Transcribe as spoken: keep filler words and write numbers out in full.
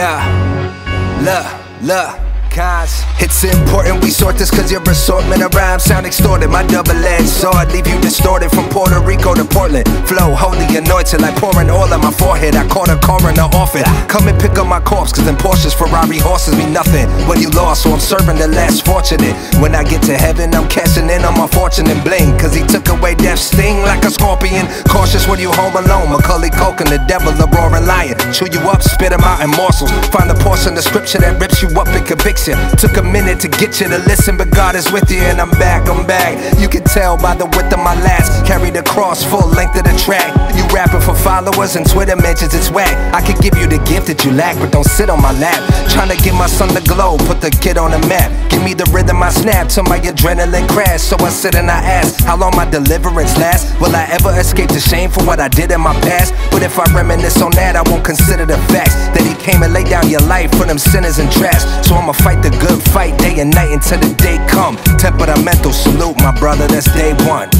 Yeah, look, look, cause it's important we sort this, cause your assortment of rhymes sound extorted. My double-edged sword leave you distorted. From Puerto Rico to Portland, flow holy anointed, like pouring oil on my forehead. I caught a coroner orphan. Come and pick up my corpse, cause them Porsches, Ferrari horses mean nothing when you lost, so I'm serving the less fortunate. When I get to heaven, I'm cashing in on my fortune and bling, cause he took away death's sting like a scorpion. Cautious when you home alone, Macaulay Culkin, the devil, a roaring lion. Chew you up, spit him out in morsels. Find the portion of scripture that rips you up and convicts you. Took a minute to get you to listen, but God is with you, and I'm back, I'm back. You can tell by the width of my last. Carry the cross full length of the track. You rapping for followers and Twitter mentions, it's whack. I could give you the gift that you lack, but don't sit on my lap. Trying to get my son the glow, put the kid on the map. Give me the rhythm I snap till my adrenaline crash. So I sit and I ask, how long my deliverance lasts? Will I ever escape the shame for what I did in my past? But if I reminisce on that, I won't consider the facts that he came and laid down your life for them sinners and trash. So I'ma fight the good fight day and night until the day come. Temperamental salute, my brother, that's day one.